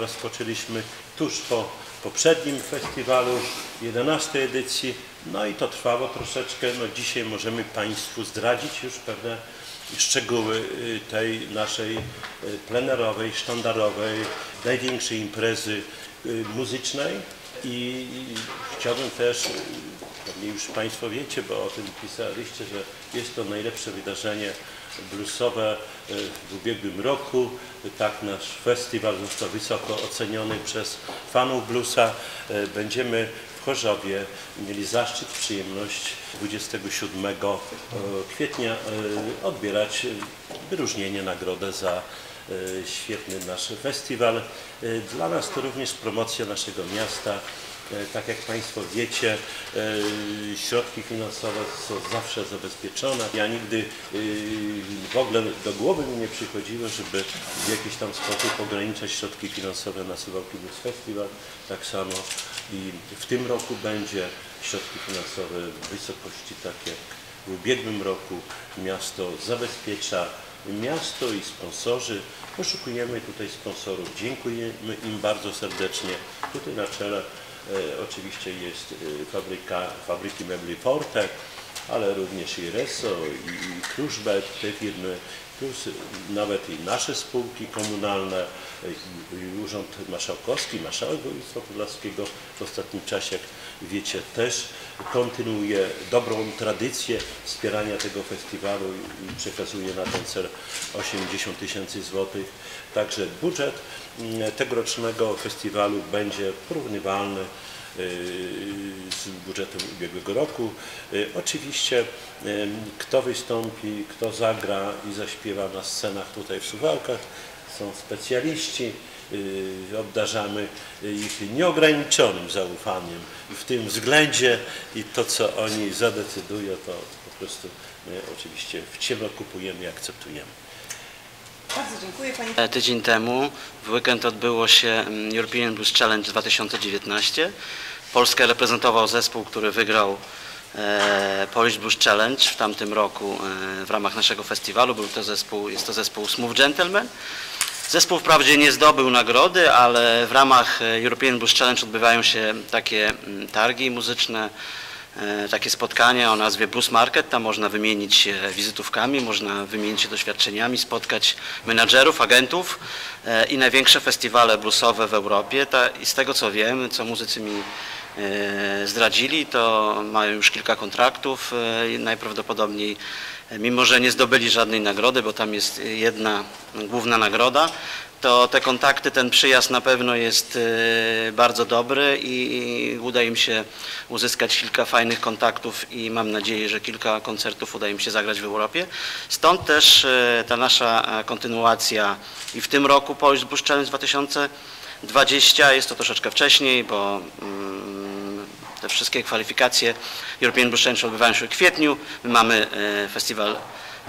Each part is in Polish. Rozpoczęliśmy tuż po poprzednim festiwalu, 11 edycji, no i to trwało troszeczkę. No dzisiaj możemy Państwu zdradzić już pewne szczegóły tej naszej plenerowej, sztandarowej, największej imprezy muzycznej. I chciałbym też, pewnie już Państwo wiecie, bo o tym pisaliście, że jest to najlepsze wydarzenie bluesowe w ubiegłym roku. Tak nasz festiwal został wysoko oceniony przez fanów bluesa. Będziemy w Chorzowie mieli zaszczyt, przyjemność 27 kwietnia odbierać wyróżnienie, nagrodę za świetny nasz festiwal. Dla nas to również promocja naszego miasta. Tak jak Państwo wiecie, środki finansowe są zawsze zabezpieczone. Ja nigdy w ogóle do głowy mi nie przychodziło, żeby w jakiś tam sposób ograniczać środki finansowe na Suwałki Blues Festival. Tak samo i w tym roku będzie środki finansowe w wysokości tak jak w ubiegłym roku. Miasto zabezpiecza, miasto i sponsorzy. Poszukujemy tutaj sponsorów. Dziękujemy im bardzo serdecznie. Tutaj na czele oczywiście jest fabryki mebli Forte, ale również i Reso, i Kruszbe, te firmy, plus nawet i nasze spółki komunalne, i Urząd Marszałkowski, Marszałek Województwa Podlaskiego w ostatnim czasie, jak wiecie, też kontynuuje dobrą tradycję wspierania tego festiwalu i przekazuje na ten cel 80 000 złotych. Także budżet tegorocznego festiwalu będzie porównywalny z budżetem ubiegłego roku. Oczywiście kto wystąpi, kto zagra i zaśpiewa na scenach tutaj w Suwałkach, są specjaliści. Obdarzamy ich nieograniczonym zaufaniem w tym względzie i to, co oni zadecydują, to po prostu my oczywiście w ciemno kupujemy i akceptujemy. Bardzo dziękuję Pani. Tydzień temu w weekend odbyło się European Blues Challenge 2019. Polskę reprezentował zespół, który wygrał Polish Blues Challenge w tamtym roku w ramach naszego festiwalu. Jest to zespół Smooth Gentlemen. Zespół wprawdzie nie zdobył nagrody, ale w ramach European Blues Challenge odbywają się takie targi muzyczne, takie spotkania o nazwie Blues Market. Tam można wymienić się wizytówkami, można wymienić się doświadczeniami, spotkać menadżerów, agentów i największe festiwale bluesowe w Europie. I z tego co wiem, co muzycy mi zdradzili, to mają już kilka kontraktów i najprawdopodobniej, mimo że nie zdobyli żadnej nagrody, bo tam jest jedna główna nagroda, to te kontakty, ten przyjazd na pewno jest bardzo dobry i uda im się uzyskać kilka fajnych kontaktów i mam nadzieję, że kilka koncertów uda im się zagrać w Europie. Stąd też ta nasza kontynuacja i w tym roku Polish Blues Challenge 2020, jest to troszeczkę wcześniej, bo te wszystkie kwalifikacje European Blues Challenge odbywają się w kwietniu, my mamy festiwal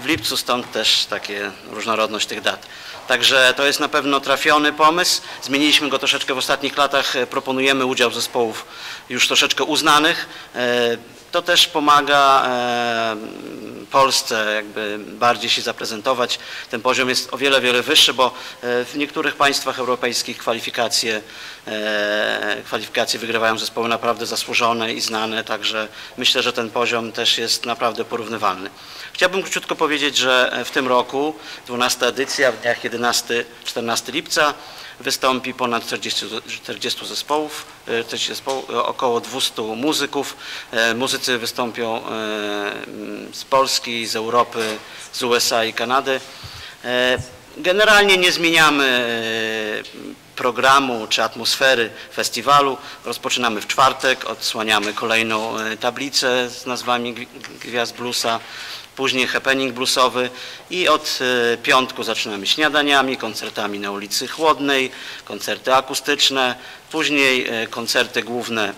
w lipcu, stąd też takie różnorodność tych dat. Także to jest na pewno trafiony pomysł. Zmieniliśmy go troszeczkę w ostatnich latach, proponujemy udział zespołów już troszeczkę uznanych. to też pomaga Polsce jakby bardziej się zaprezentować. Ten poziom jest o wiele, wiele wyższy, bo w niektórych państwach europejskich kwalifikacje wygrywają zespoły naprawdę zasłużone i znane, także myślę, że ten poziom też jest naprawdę porównywalny. Chciałbym króciutko powiedzieć, że w tym roku 12. edycja w dniach 11-14 lipca wystąpi ponad 40 zespołów, około 200 muzyków. Muzycy wystąpią z Polski, z Europy, z USA i Kanady. Generalnie nie zmieniamy programu czy atmosfery festiwalu. Rozpoczynamy w czwartek, odsłaniamy kolejną tablicę z nazwami gwiazd bluesa, później happening bluesowy i od piątku zaczynamy śniadaniami, koncertami na ulicy Chłodnej, koncerty akustyczne, później koncerty główne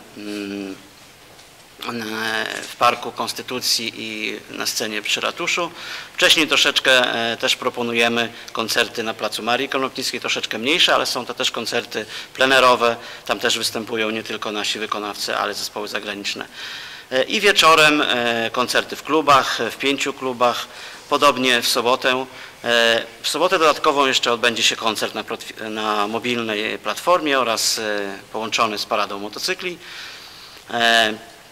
w Parku Konstytucji i na scenie przy ratuszu. Wcześniej troszeczkę też proponujemy koncerty na placu Marii Konopnickiej, troszeczkę mniejsze, ale są to też koncerty plenerowe. Tam też występują nie tylko nasi wykonawcy, ale zespoły zagraniczne. I wieczorem koncerty w klubach, w 5 klubach, podobnie w sobotę. W sobotę dodatkowo jeszcze odbędzie się koncert na mobilnej platformie oraz połączony z paradą motocykli.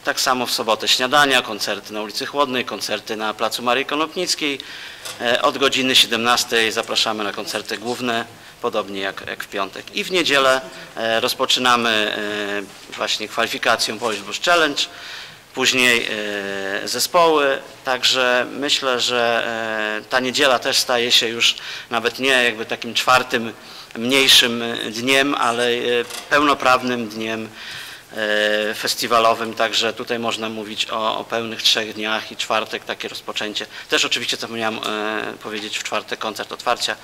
Tak samo w sobotę śniadania, koncerty na ulicy Chłodnej, koncerty na placu Marii Konopnickiej. Od godziny 17 zapraszamy na koncerty główne, podobnie jak w piątek. I w niedzielę rozpoczynamy właśnie kwalifikację Polish Blues Challenge, później zespoły, także myślę, że ta niedziela też staje się już nawet nie jakby takim czwartym mniejszym dniem, ale pełnoprawnym dniem festiwalowym, także tutaj można mówić o pełnych 3 dniach i czwartek takie rozpoczęcie. Też oczywiście, co miałem powiedzieć, w czwartek koncert otwarcia,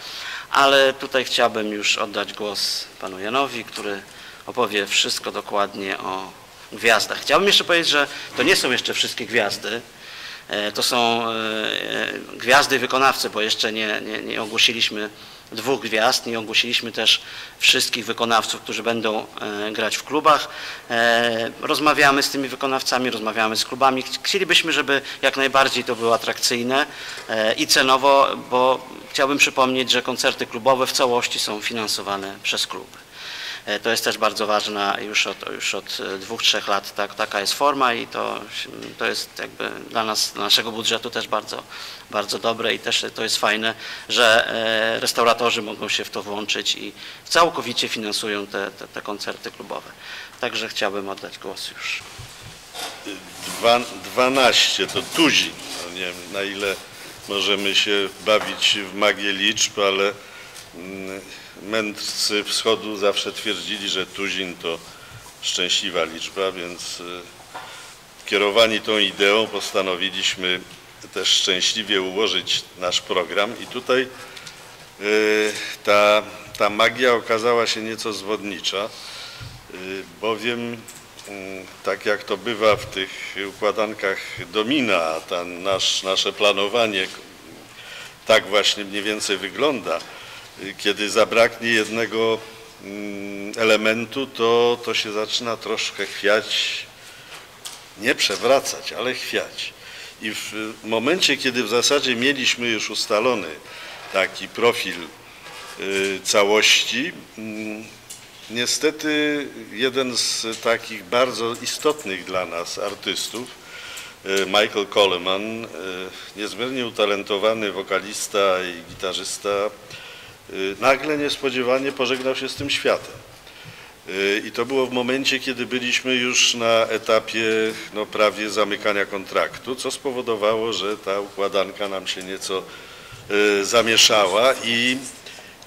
ale tutaj chciałbym już oddać głos panu Janowi, który opowie wszystko dokładnie o gwiazdach. Chciałbym jeszcze powiedzieć, że to nie są jeszcze wszystkie gwiazdy, to są gwiazdy i wykonawcy, bo jeszcze nie ogłosiliśmy 2 gwiazd, nie ogłosiliśmy też wszystkich wykonawców, którzy będą grać w klubach. Rozmawiamy z tymi wykonawcami, rozmawiamy z klubami. Chcielibyśmy, żeby jak najbardziej to było atrakcyjne i cenowo, bo chciałbym przypomnieć, że koncerty klubowe w całości są finansowane przez kluby. To jest też bardzo ważna już od 2-3 lat taka jest forma i to jest jakby dla nas, dla naszego budżetu też bardzo, bardzo dobre i też to jest fajne, że restauratorzy mogą się w to włączyć i całkowicie finansują te koncerty klubowe. Także chciałbym oddać głos już. 12 to tuzin. No nie wiem, na ile możemy się bawić w magię liczb, ale mędrcy wschodu zawsze twierdzili, że tuzin to szczęśliwa liczba, więc kierowani tą ideą postanowiliśmy też szczęśliwie ułożyć nasz program i tutaj ta magia okazała się nieco zwodnicza, bowiem tak jak to bywa w tych układankach domina, nasze planowanie tak właśnie mniej więcej wygląda. Kiedy zabraknie jednego elementu, to się zaczyna troszkę chwiać, nie przewracać, ale chwiać. I w momencie, kiedy w zasadzie mieliśmy już ustalony taki profil całości, niestety jeden z takich bardzo istotnych dla nas artystów, Michael Coleman, niezmiernie utalentowany wokalista i gitarzysta, nagle niespodziewanie pożegnał się z tym światem. I to było w momencie, kiedy byliśmy już na etapie prawie zamykania kontraktu, co spowodowało, że ta układanka nam się nieco zamieszała i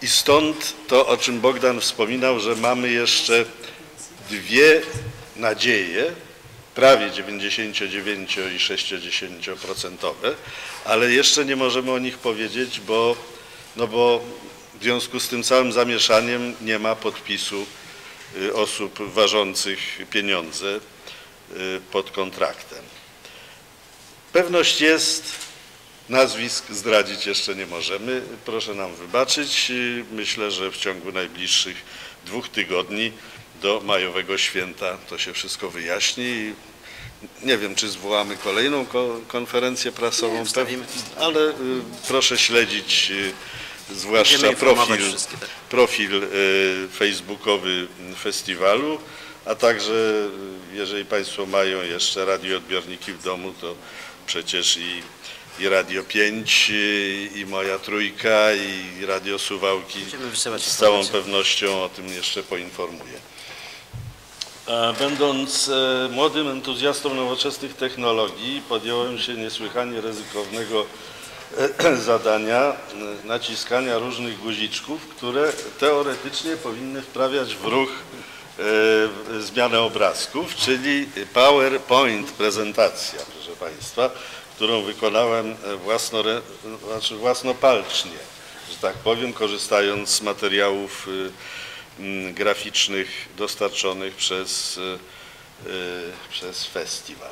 stąd to, o czym Bogdan wspominał, że mamy jeszcze 2 nadzieje, prawie 99 i 60%, ale jeszcze nie możemy o nich powiedzieć, bo w związku z tym całym zamieszaniem nie ma podpisu osób ważących pieniądze pod kontraktem. Pewność jest, nazwisk zdradzić jeszcze nie możemy, proszę nam wybaczyć. Myślę, że w ciągu najbliższych 2 tygodni do majowego święta to się wszystko wyjaśni. Nie wiem, czy zwołamy kolejną konferencję prasową, ale proszę śledzić zwłaszcza profil facebookowy festiwalu, a także jeżeli Państwo mają jeszcze radioodbiorniki w domu, to przecież i Radio 5, i moja Trójka, i Radio Suwałki z całą pewnością o tym jeszcze poinformuje. Będąc młodym entuzjastą nowoczesnych technologii, podjąłem się niesłychanie ryzykownego zadania naciskania różnych guziczków, które teoretycznie powinny wprawiać w ruch zmianę obrazków, czyli PowerPoint prezentacja, proszę Państwa, którą wykonałem własnopalcznie, że tak powiem, korzystając z materiałów graficznych dostarczonych przez festiwal.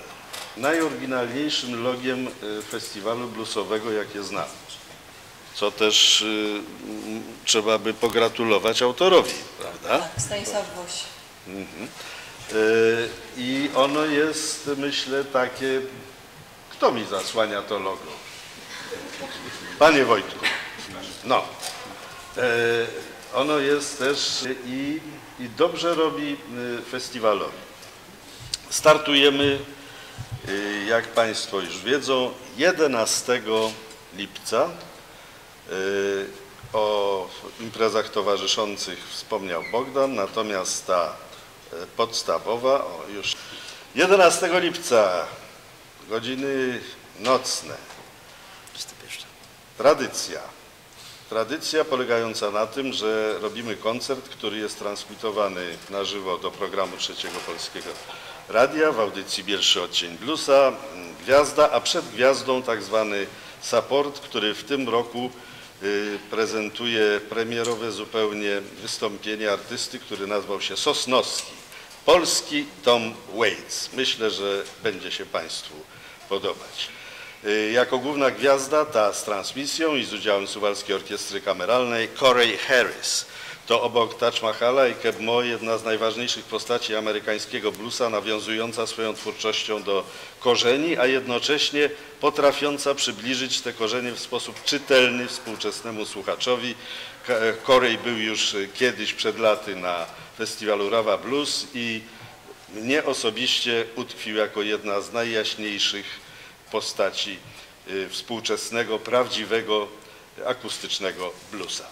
Najoryginalniejszym logiem festiwalu bluesowego, jakie znam, co też trzeba by pogratulować autorowi, prawda? Tak, Stanisław Włos. Mhm. I ono jest, myślę, takie, kto mi zasłania to logo? Panie Wojtku. No. Ono jest też i dobrze robi festiwalowi. Startujemy, jak Państwo już wiedzą, 11 lipca. O imprezach towarzyszących wspomniał Bogdan, natomiast ta podstawowa, 11 lipca, godziny nocne, tradycja polegająca na tym, że robimy koncert, który jest transmitowany na żywo do programu Trzeciego Polskiego Radia w audycji Pierwszy Odcień Bluesa, gwiazda, a przed gwiazdą tak zwany support, który w tym roku prezentuje premierowe zupełnie wystąpienie artysty, który nazwał się Sosnowski, polski Tom Waits. Myślę, że będzie się Państwu podobać. Jako główna gwiazda ta z transmisją i z udziałem Suwalskiej Orkiestry Kameralnej Corey Harris. To obok Taj Mahala i Keb Mo jedna z najważniejszych postaci amerykańskiego bluesa, nawiązująca swoją twórczością do korzeni, a jednocześnie potrafiąca przybliżyć te korzenie w sposób czytelny współczesnemu słuchaczowi. Corey był już kiedyś przed laty na festiwalu Rawa Blues i mnie osobiście utkwił jako jedna z najjaśniejszych postaci współczesnego, prawdziwego, akustycznego bluesa.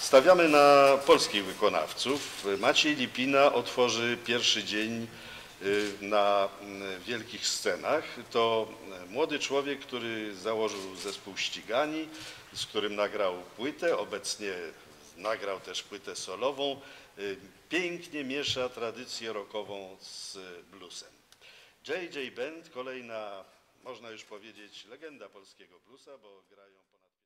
Stawiamy na polskich wykonawców. Maciej Lipina otworzy pierwszy dzień na wielkich scenach. To młody człowiek, który założył zespół Ścigani, z którym nagrał płytę, obecnie nagrał też płytę solową. Pięknie miesza tradycję rockową z bluesem. JJ Band, kolejna, można już powiedzieć, legenda polskiego bluesa, bo grają...